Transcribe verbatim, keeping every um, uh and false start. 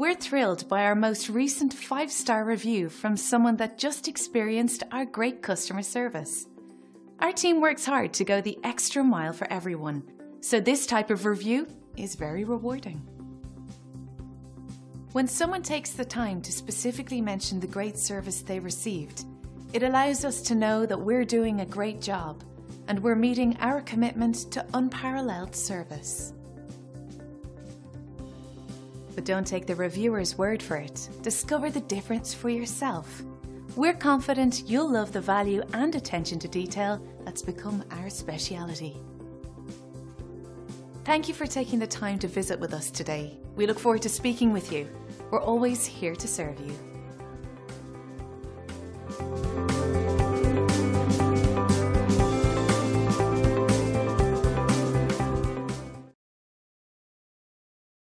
We're thrilled by our most recent five-star review from someone that just experienced our great customer service. Our team works hard to go the extra mile for everyone, so this type of review is very rewarding. When someone takes the time to specifically mention the great service they received, it allows us to know that we're doing a great job and we're meeting our commitment to unparalleled service. But don't take the reviewer's word for it. Discover the difference for yourself. We're confident you'll love the value and attention to detail that's become our speciality. Thank you for taking the time to visit with us today. We look forward to speaking with you. We're always here to serve you.